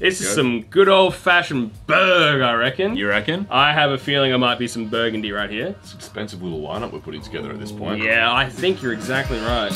This is some good old-fashioned Berg, I reckon. You reckon? I have a feeling there might be some Burgundy right here. It's an expensive little lineup we're putting together at this point. Yeah, I think you're exactly right.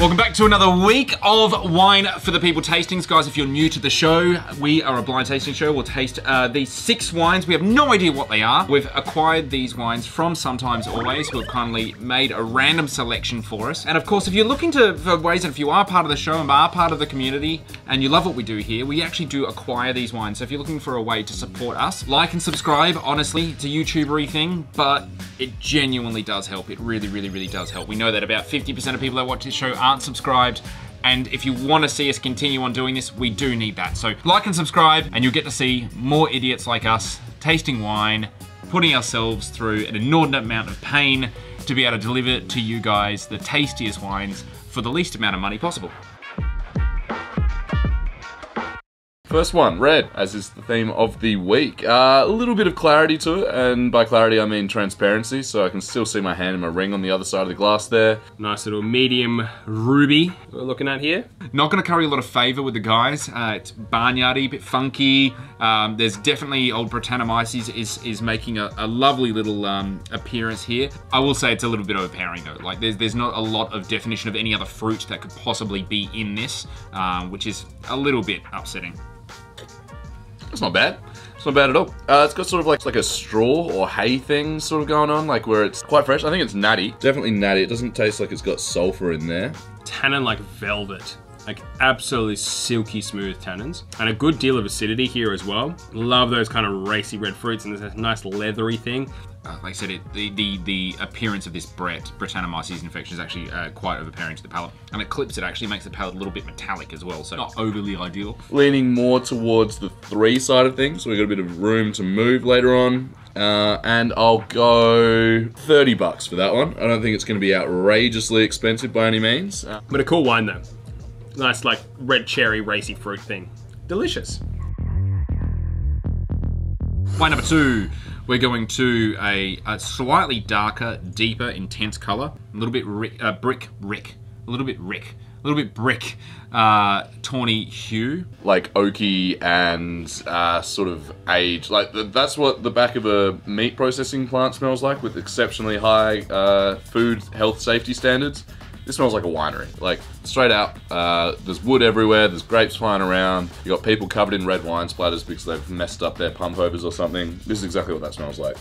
Welcome back to another week of Wine for the People Tastings. Guys, if you're new to the show, we are a blind tasting show. We'll taste these 6 wines. We have no idea what they are. We've acquired these wines from Sometimes Always, who have kindly made a random selection for us. And of course, if you're looking for ways, and if you are part of the show and are part of the community, and you love what we do here, we actually do acquire these wines. So if you're looking for a way to support us, like and subscribe, honestly, it's a YouTubery thing, but it genuinely does help. It really, really, really does help. We know that about 50% of people that watch this show aren't subscribed, and if you want to see us continue on doing this, we do need that. So like and subscribe, and you'll get to see more idiots like us tasting wine, putting ourselves through an inordinate amount of pain to be able to deliver to you guys the tastiest wines for the least amount of money possible. First one, red, as is the theme of the week. A little bit of clarity to it, and by clarity I mean transparency, so I can still see my hand and my ring on the other side of the glass there. Nice little medium ruby we're looking at here. Not gonna carry a lot of favor with the guys. It's barnyardy, a bit funky. There's definitely Old Britannomyces is making a lovely little appearance here. I will say it's a little bit overpowering though. Like there's not a lot of definition of any other fruit that could possibly be in this, which is a little bit upsetting. It's not bad. It's not bad at all. It's got sort of like a straw or hay thing sort of going on, like where it's quite fresh. I think it's natty. Definitely natty. It doesn't taste like it's got sulfur in there. Tannin like velvet. Like absolutely silky smooth tannins. And a good deal of acidity here as well. Love those kind of racy red fruits, and there's a nice leathery thing. Like I said, the appearance of this Britannomyces infection is actually quite overpowering to the palate. And it clips it, actually makes the palate a little bit metallic as well, so not overly ideal. Leaning more towards the 3 side of things, so we've got a bit of room to move later on. And I'll go $30 for that one. I don't think it's going to be outrageously expensive by any means. But a cool wine though. Nice like red cherry, racy fruit thing. Delicious. Wine number 2. We're going to a slightly darker, deeper, intense color. A little bit brick, tawny hue. Like oaky and sort of aged. Like that's what the back of a meat processing plant smells like, with exceptionally high food health safety standards. This smells like a winery, like straight out. There's wood everywhere, there's grapes flying around. You got people covered in red wine splatters because they've messed up their pump overs or something. This is exactly what that smells like.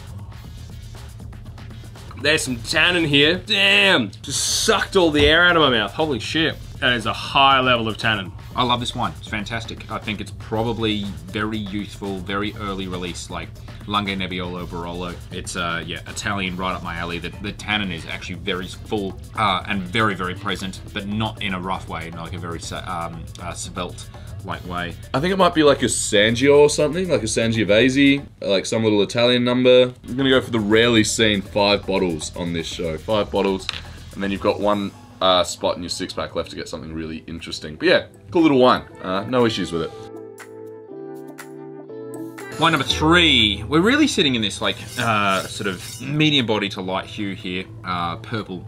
There's some tannin here. Damn, just sucked all the air out of my mouth. Holy shit. That is a high level of tannin. I love this wine, it's fantastic. I think it's probably very youthful, very early release, like Lunghe, Nebbiolo, Barolo. It's, yeah, Italian, right up my alley. The tannin is actually very full and very, very present, but not in a rough way, not like a very svelte like way. I think it might be like a Sangio or something, like a Sangiovese, like some little Italian number. I'm gonna go for the rarely seen 5 bottles on this show. 5 bottles, and then you've got one spot in your 6-pack left to get something really interesting. But yeah, cool little wine. No issues with it. Wine number 3. We're really sitting in this like sort of medium body to light hue here. Purple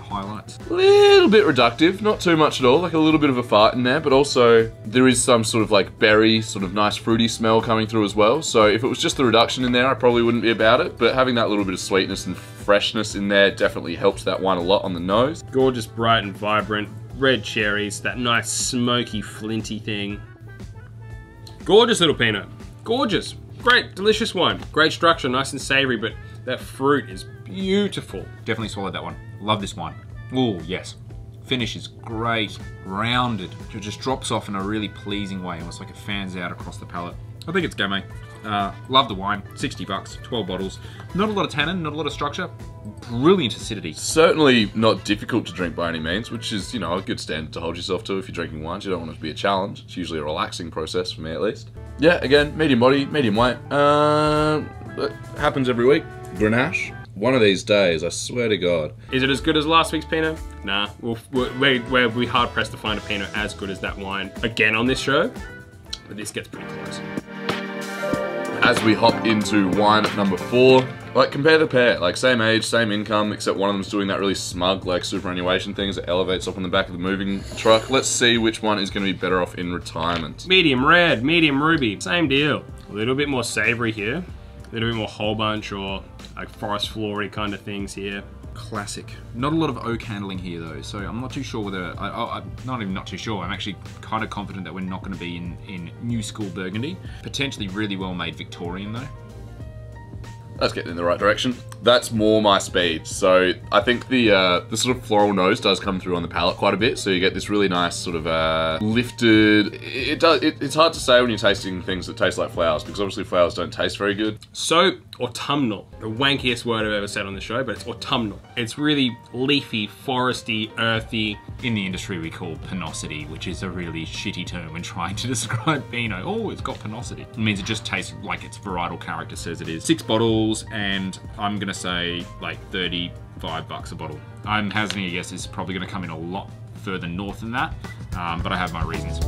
highlights. A little bit reductive, not too much at all. Like a little bit of a fart in there, but also there is some sort of like berry, sort of nice fruity smell coming through as well. So if it was just the reduction in there, I probably wouldn't be about it. But having that little bit of sweetness and freshness in there definitely helps that wine a lot on the nose. Gorgeous, bright and vibrant. Red cherries, that nice smoky, flinty thing. Gorgeous little Pinot. Gorgeous, great, delicious wine. Great structure, nice and savory, but that fruit is beautiful. Definitely swallowed that one. Love this wine. Oh, yes. Finish is great, rounded. It just drops off in a really pleasing way, almost like it fans out across the palate. I think it's Gamay. Love the wine, $60, 12 bottles. Not a lot of tannin, not a lot of structure. Brilliant acidity. Certainly not difficult to drink by any means, which is, you know, a good standard to hold yourself to if you're drinking wines. You don't want it to be a challenge. It's usually a relaxing process for me at least. Yeah, again, medium body, medium weight. It happens every week. Grenache. One of these days, I swear to God. Is it as good as last week's Pinot? Nah, we're hard pressed to find a Pinot as good as that wine again on this show, but this gets pretty close. as we hop into wine number 4. Like, compare the pair, like, same age, same income, except one of them's doing that really smug, like, superannuation things that elevates up on the back of the moving truck. Let's see which one is gonna be better off in retirement. Medium red, medium ruby, same deal. A little bit more savory here, a little bit more whole bunch or like forest floor-y kind of things here. Classic. Not a lot of oak handling here though, so I'm not too sure whether, I'm not even not too sure, I'm actually kind of confident that we're not gonna be in new school Burgundy. Potentially really well made Victorian though. That's getting in the right direction. That's more my speed. So I think the sort of floral nose does come through on the palate quite a bit. So you get this really nice sort of lifted, it's hard to say when you're tasting things that taste like flowers, because obviously flowers don't taste very good. So autumnal, the wankiest word I've ever said on the show, but it's autumnal. It's really leafy, foresty, earthy. In the industry we call pinosity, which is a really shitty term when trying to describe Pinot. Oh, it's got pinosity. It means it just tastes like its varietal character says it is. 6 bottles, and I'm gonna say like $35 a bottle. I'm hazarding a guess it's probably gonna come in a lot further north than that, but I have my reasons.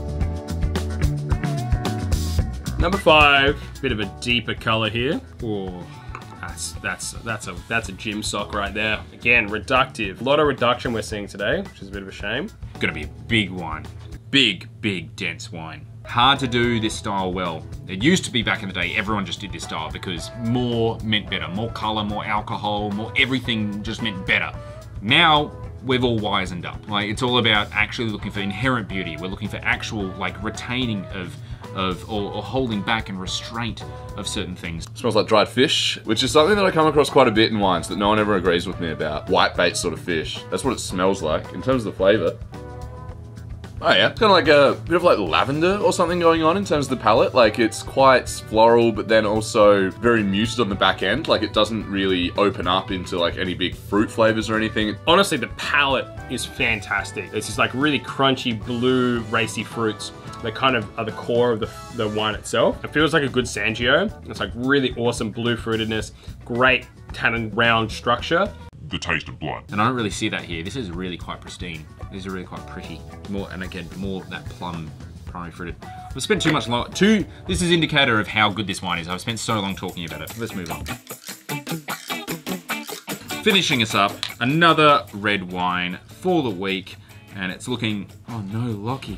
Number 5, bit of a deeper color here. Oh, that's a gym sock right there. Again, reductive. A lot of reduction we're seeing today, which is a bit of a shame. Gonna be a big wine, big dense wine. Hard to do this style well. It used to be back in the day, everyone just did this style because more meant better. More color, more alcohol, more everything just meant better. Now, we've all wisened up. Like, it's all about actually looking for inherent beauty. We're looking for actual, like, retaining of or holding back and restraint of certain things. It smells like dried fish, which is something that I come across quite a bit in wines that no one ever agrees with me about. Whitebait sort of fish. That's what it smells like. In terms of the flavor, oh yeah, it's kind of like a bit of like lavender or something going on in terms of the palate. Like, it's quite floral, but then also very muted on the back end. Like, it doesn't really open up into like any big fruit flavors or anything. Honestly, the palate is fantastic. It's just like really crunchy, blue, racy fruits that kind of are the core of the wine itself. It feels like a good Sangio. It's like really awesome blue fruitedness, great tannin round structure. The taste of blood. And I don't really see that here. This is really quite pristine. These are really quite pretty. More, and again, more that plum primary fruited. I've spent too much long, this is indicator of how good this wine is. I've spent so long talking about it. Let's move on. Finishing us up, another red wine for the week, and it's looking, oh no, Lockie.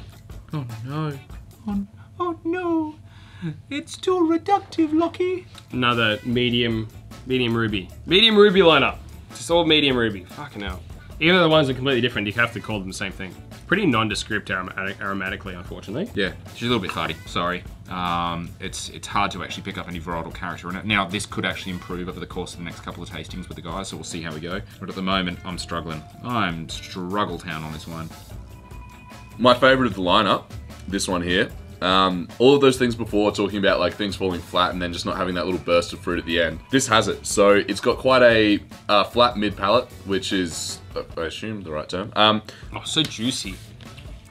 Oh no, oh no. It's too reductive, Lockie. Another medium ruby. Medium ruby lineup. It's all medium ruby, fucking hell. Even though the ones are completely different, you have to call them the same thing. Pretty nondescript aromatically, unfortunately. Yeah, she's a little bit farty, sorry. It's hard to actually pick up any varietal character in it. Now, this could actually improve over the course of the next couple of tastings with the guys, so we'll see how we go. But at the moment, I'm struggling. I'm struggle town on this one. My favorite of the lineup, this one here. All of those things before, talking about like things falling flat and then just not having that little burst of fruit at the end. This has it. So it's got quite a flat mid palate, which is, I assume, the right term. Oh, so juicy.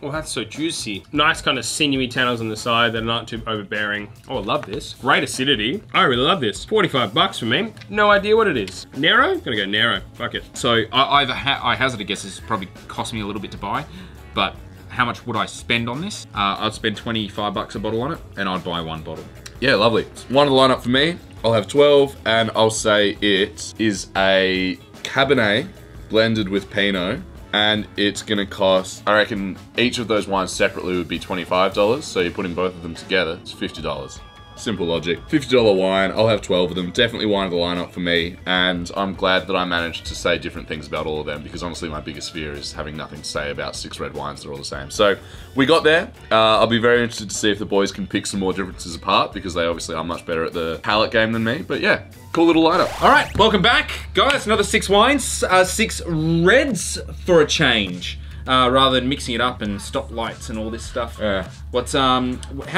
Oh, that's so juicy. Nice kind of sinewy tannins on the side that are not too overbearing. Oh, I love this. Great acidity. I really love this. $45 for me. No idea what it is. Nero? Gonna go Nero. Fuck it. So I hazard a guess this probably cost me a little bit to buy, but how much would I spend on this? I'd spend $25 a bottle on it, and I'd buy one bottle. Yeah, lovely. It's one of the lineup for me. I'll have 12, and I'll say it is a Cabernet blended with Pinot, and it's gonna cost, I reckon each of those wines separately would be $25, so you're putting both of them together, it's $50. Simple logic. $50 wine, I'll have 12 of them. Definitely wine of the lineup for me, and I'm glad that I managed to say different things about all of them, because honestly my biggest fear is having nothing to say about 6 red wines that are all the same. So we got there. I'll be very interested to see if the boys can pick some more differences apart, because they obviously are much better at the palate game than me, but yeah. Cool little lineup. All right, welcome back. Guys, another 6 wines, 6 reds for a change. Rather than mixing it up and stoplights and all this stuff. Yeah. What's, how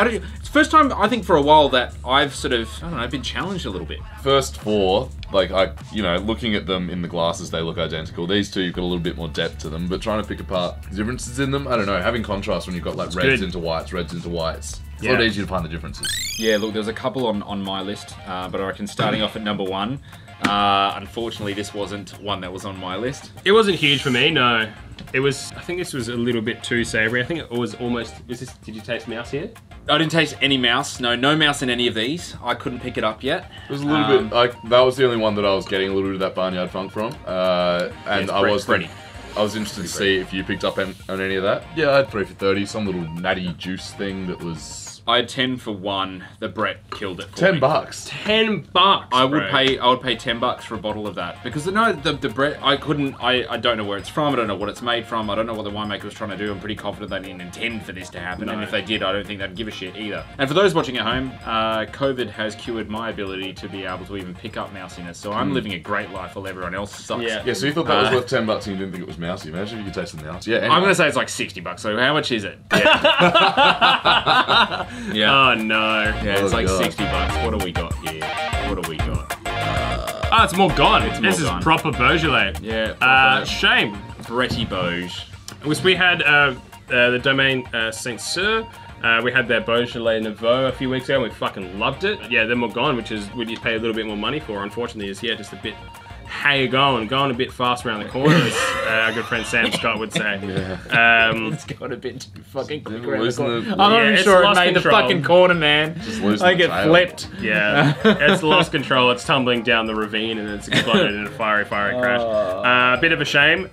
did you, it's the first time I think for a while that I've sort of, I don't know, been challenged a little bit. First 4, like you know, looking at them in the glasses, they look identical. These 2, you've got a little bit more depth to them, but trying to pick apart differences in them, I don't know, having contrast when you've got like reds into whites. It's a lot easier to find the differences. Yeah, look, there's a couple on my list, but I reckon starting off at number 1, unfortunately this wasn't one that was on my list. It wasn't huge for me, no. It was, I think this was a little bit too savoury. I think it was almost, is this, did you taste mouse here? I didn't taste any mouse. No, no mouse in any of these. I couldn't pick it up yet. It was a little bit, that was the only one that I was getting a little bit of that barnyard funk from. And yeah, I was interested to see if you picked up on any of that. Yeah, I had 3 for 30, some little natty juice thing that was... I had 10 for 1. The Brett killed it for me. $10. $10. I would pay $10 for a bottle of that because no, the Brett. I couldn't. I don't know where it's from. I don't know what it's made from. I don't know what the winemaker was trying to do. I'm pretty confident they didn't intend for this to happen. No. And if they did, I don't think they'd give a shit either. And for those watching at home, COVID has cured my ability to be able to even pick up mousiness. So I'm living a great life while everyone else sucks. Yeah. Yeah. So you thought that was worth $10 and you didn't think it was mousy. Imagine if you could taste the mouse. Yeah. Anyway. I'm gonna say it's like $60. So how much is it? Yeah. Yeah. Oh no. Yeah, it's like God. $60. What do we got here? What do we got? Oh, it's Morgon. This is proper Beaujolais. Yeah. Shame. Bretty Beauge. We had the Domaine Saint-Cyr. We had their Beaujolais Nouveau a few weeks ago and we fucking loved it. Yeah, then Morgon, which is what you pay a little bit more money for, unfortunately, is just a bit... Hey, going a bit fast around the corner, as our good friend Sam Scott would say. Yeah. It's going a bit too fucking quick around the corner. I'm sure it made control. The fucking corner, man. Just like it flipped. Yeah, it's lost control. It's tumbling down the ravine and it's exploded in a fiery crash. A bit of a shame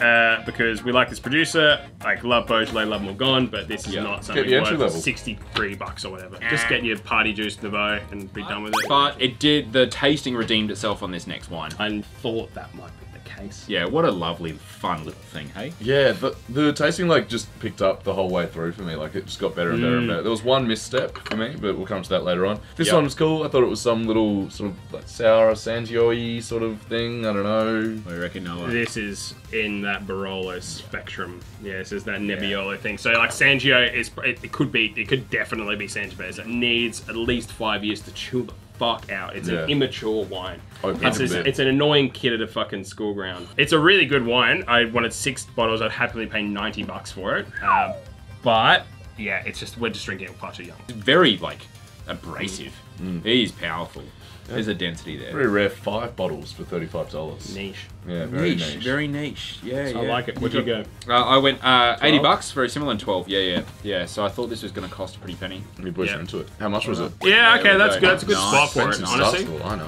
because we like this producer. Like love Beaujolais, love Morgon, but this is not something worth $63 or whatever. Just get your party juice Nouveau and be done with it. But it did. The tasting redeemed itself on this next wine. I thought that might be the case. Yeah, what a lovely, fun little thing, hey? Yeah, the tasting just picked up the whole way through for me. Like it just got better and better and better. There was one misstep for me, but we'll come to that later on. This one was cool. I thought it was some little sort of like sour Sangioi sort of thing. I don't know. I reckon Noah. This is in that Barolo spectrum. Yeah, this is that Nebbiolo thing. So like Sangioi is, it could definitely be Sangiovese. It needs at least 5 years to chew them. Fuck out. It's an immature wine. It's an annoying kid at a fucking school ground. It's a really good wine. I wanted 6 bottles. I'd happily pay $90 for it. But yeah, it's just, we're just drinking it far too young. It's very like abrasive. It is powerful. Yeah. There's a density there. Pretty rare. 5 bottles for $35. Niche. Yeah, very niche. Yeah, so yeah. I like it. Where'd you go? I went $80, very similar, and 12. Yeah, yeah, yeah. So I thought this was going to cost a pretty penny. We pushed into it. How much was it? Yeah, okay, that's good. That's a good spot for it, honestly. And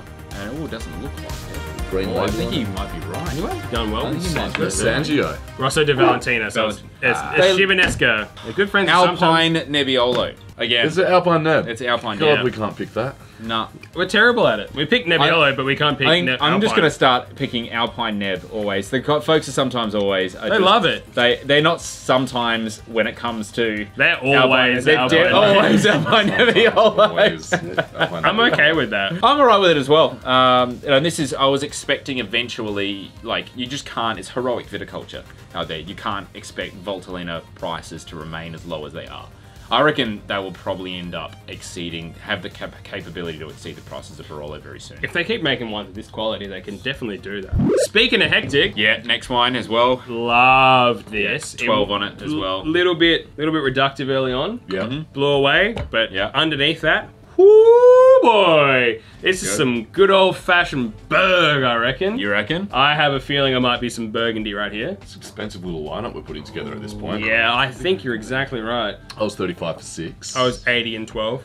it doesn't look like it. Green label. I think you might be right. Anyway, done well. Sangioi. Rosso di Valtellina. So it's Chimbinesca. They're good friends. Alpine Nebbiolo. Again. Is it Alpine Neb? It's Alpine Neb. God, we can't pick that. Nah. We're terrible at it. We pick Nebbiolo, but we can't pick Alpine. I'm just going to start picking Alpine Neb always. The folks are sometimes always. They love it. They're not sometimes when it comes to... They're always Alpine Neb. Always Alpine Nebbiolo. I'm okay with that. I'm alright with it as well. And this is... I was expecting eventually, like, you just can't... It's heroic viticulture out there. You can't expect Valtellina prices to remain as low as they are. I reckon they will probably end up have the capability to exceed the prices of Barolo very soon. If they keep making wines of this quality, they can definitely do that. Speaking of hectic, yeah, next wine as well. Loved this. Yeah, 12 on it as well. Little bit reductive early on. Yeah. Blew away, but underneath that, whoo boy! This is some good old-fashioned Berg, I reckon. You reckon? I have a feeling I might be some Burgundy right here. It's an expensive little lineup we're putting together at this point. Yeah, I think you're exactly right. I was 35 for 6. I was 80 and 12. You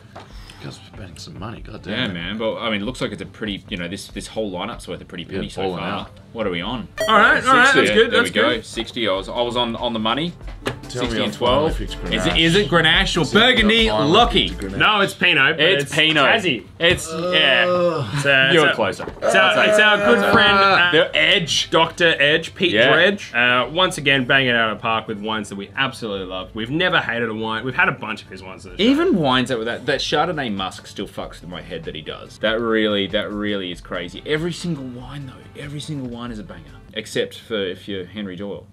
guys were spending some money, goddamn. Yeah, man. But I mean, it looks like it's a pretty, you know, this whole lineup's worth a pretty penny so far. Out. What are we on? All right, all right. That's good. There we go. 60. I was on the money. 60 and 12. Is it Grenache or Burgundy? Lucky. No, it's Pinot. It's Pinot. Tazzy. It's you're closer. It's our good friend, the Edge, Dr. Edge, Pete Dredge. Once again, banging it out of the park with wines that we absolutely love. We've never hated a wine. We've had a bunch of his wines. Even wines that were that Chardonnay Musk still fucks with my head that he does. That really is crazy. Every single wine though, every single wine is a banger, except for if you're Henry Doyle.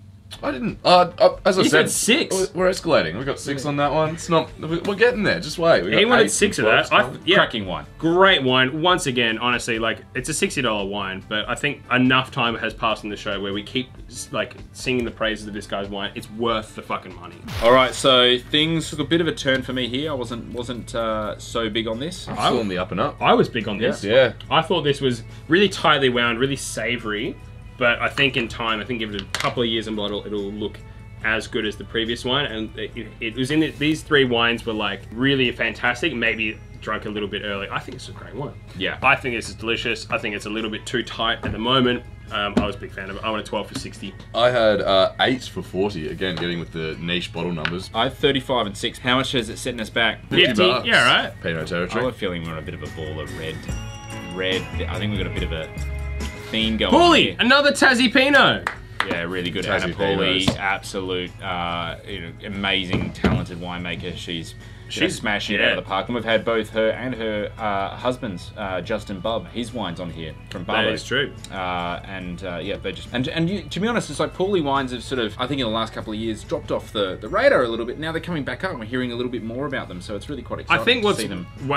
I didn't. As I said, 6. We're escalating. We got 6 on that one. It's not. We're getting there. Just wait. He wanted 6 of that. Cracking wine. Great wine. Once again, honestly, like it's a $60 wine, but I think enough time has passed in the show where we keep like singing the praises of this guy's wine. It's worth the fucking money. All right. So things took a bit of a turn for me here. I wasn't so big on this. I'm still on the up and up. I was big on this. Yeah. I thought this was really tightly wound, really savoury. But I think in time, I think give it a couple of years in bottle, it'll look as good as the previous one, and it was in these three wines were like really fantastic. Maybe drunk a little bit early. I think it's a great wine. Yeah, I think this is delicious. I think it's a little bit too tight at the moment. I was a big fan of it. I went a 12 for 60. I had 8s for 40, again, getting with the niche bottle numbers. I had 35 and 6. How much is it setting us back? 50 bucks. Yeah, right. Pinot territory. I have a feeling we're on a bit of a ball of red. I think we've got a bit of a theme going. Pooley, another Tassie Pinot. Yeah, really good. Anna Pooley, absolute, you know, amazing, talented winemaker. She's smashing it out of the park, and we've had both her and her husband's, Justin Bubb, his wines on here from Barbo. That is true. Yeah, they're just and to be honest, it's like Pooley wines have sort of, I think in the last couple of years, dropped off the radar a little bit. Now they're coming back up, and we're hearing a little bit more about them, so it's really quite exciting. I think what's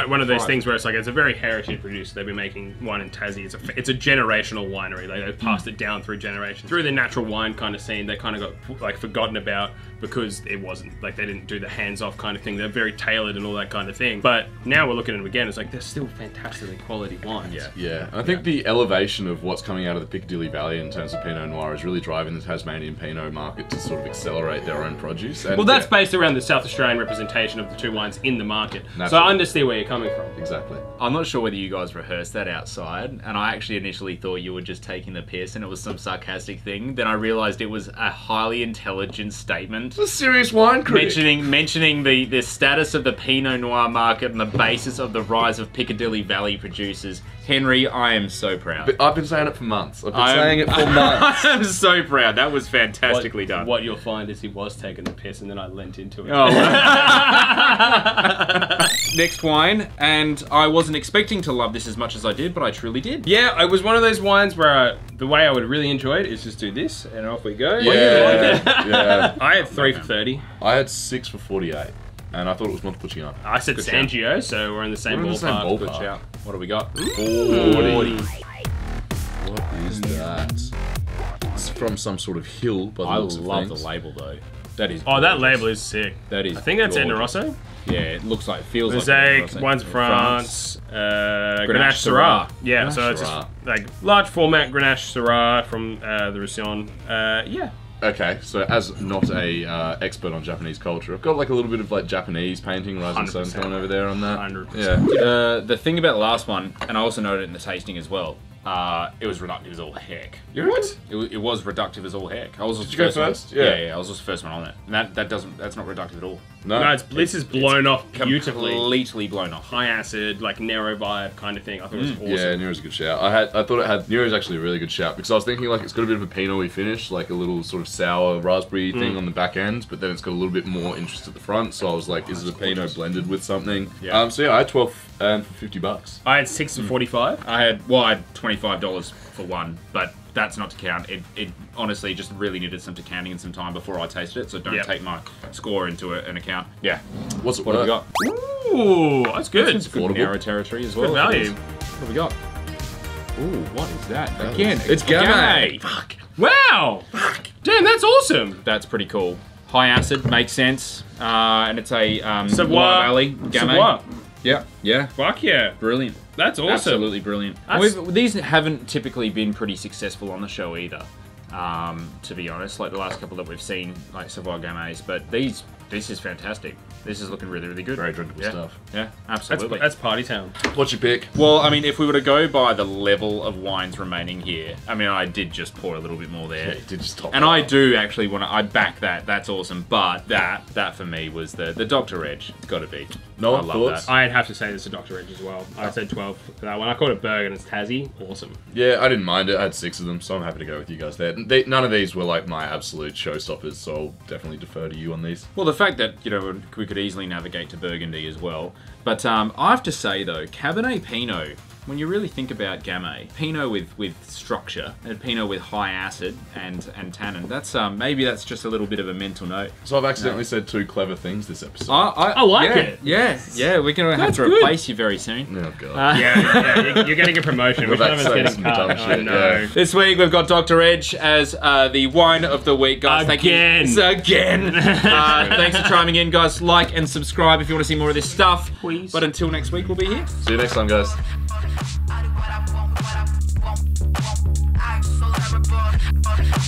one of those things where it's like it's a very heritage producer. They've been making wine in Tassie. It's a generational winery. Like, they've passed it down through generations. Through the natural wine kind of scene, they kind of got like forgotten about because it wasn't like they didn't do the hands-off kind of thing. They're very tailored and all that kind of thing, but now we're looking at them again, it's like they're still fantastically quality wines. Yeah, and I think the elevation of what's coming out of the Piccadilly Valley in terms of Pinot Noir is really driving the Tasmanian Pinot market to sort of accelerate their own produce. And well, that's based around the South Australian representation of the two wines in the market. Absolutely. So I understand where you're coming from. Exactly. I'm not sure whether you guys rehearsed that outside, and I actually initially thought you were just taking the piss and it was some sarcastic thing, then I realised it was a highly intelligent statement. A serious wine critic. Mentioning the status of the Pinot Noir market and the basis of the rise of Piccadilly Valley producers. Henry, I am so proud. But I've been saying it for months. I've been saying it for months. I am so proud. That was fantastically done. What you'll find is he was taking the piss and then I lent into it. Oh, wow. Next wine, and I wasn't expecting to love this as much as I did, but I truly did. Yeah, it was one of those wines where the way I would really enjoy it is just do this and off we go. Yeah. I had 3 for 30. I had 6 for 48. And I thought it was Montepulciano. I said Sangio, so we're in the same ballpark. What do we got? 40. What is that? It's from some sort of hill, by the looks of things. I love the label though. That is. Oh, that label is sick. That is. I think that's Ender Rosso. Yeah, it looks like, feels Mosaic, like Mosaic Wines of France, Grenache Syrah. Yeah, Grenache, so it's just, like large format Grenache Syrah from the Roussillon. Okay, so as not a expert on Japanese culture, I've got like a little bit of like Japanese painting, rising sun going over there on that. 100%. Yeah. The thing about the last one, and I also noted it in the tasting as well, it was reductive as all heck. What? It was reductive as all heck. I was just Did you go first? Yeah, I was just the first one on it. And that's not reductive at all. No, this is blown off beautifully. Completely blown off. High acid, like Nero vibe kind of thing. I thought it was awesome. Yeah, Nero's a good shout. Nero's actually a really good shout because I was thinking like it's got a bit of a Pinot-y finish, like a little sort of sour raspberry thing on the back end, but then it's got a little bit more interest at the front. So I was like, is it a Pinot blended with something? Yeah. So yeah, I had 12 for 50 bucks. I had 6 for 45. I had $25 for one, but that's not to count. It honestly just really needed some decanting and some time before I tasted it, so don't take my score into an account. Yeah. What have we got? Ooh, that's good. It's good narrow territory as well. Good value. What have we got? Ooh, what is that? Again, it's Gamay. Fuck. Wow. Fuck. Damn, that's awesome. That's pretty cool. High acid, makes sense. And it's a Savoie Valley Gamay. Savoie. Yeah. Fuck yeah. Brilliant. That's awesome. Absolutely brilliant. These haven't typically been pretty successful on the show either, to be honest. Like the last couple that we've seen, like Savoie Gamays, but this is fantastic. This is looking really, really good. Very drinkable stuff. Yeah, absolutely. That's party town. What's your pick? Well, I mean, if we were to go by the level of wines remaining here, I mean, I did just pour a little bit more there. Yeah, you did just top and up. I do actually want to, I back that. That's awesome. But that for me was the Dr. Edge. It's got to be. No, I love that. I'd have to say this to Dr. Edge as well. I said 12 for that one. I called it Berg and it's Tassie. Awesome. Yeah, I didn't mind it. I had 6 of them, so I'm happy to go with you guys there. None of these were like my absolute showstoppers, so I'll definitely defer to you on these. Well, the fact that, you know, we could easily navigate to Burgundy as well. But I have to say though, Cabernet Pinot, when you really think about Gamay, Pinot with structure, and Pinot with high acid and tannin, that's maybe that's just a little bit of a mental note. So I've accidentally said 2 clever things this episode. I like it. Yeah, we're going to have to replace you very soon. Oh God. You're getting a promotion. Which one of us getting cut? I know. Yeah. This week we've got Dr. Edge as the wine of the week, guys. Again. Thanks for chiming in, guys. Like and subscribe if you want to see more of this stuff. Please. But until next week, we'll be here. See you next time, guys. I do what I want, I'm so terrible.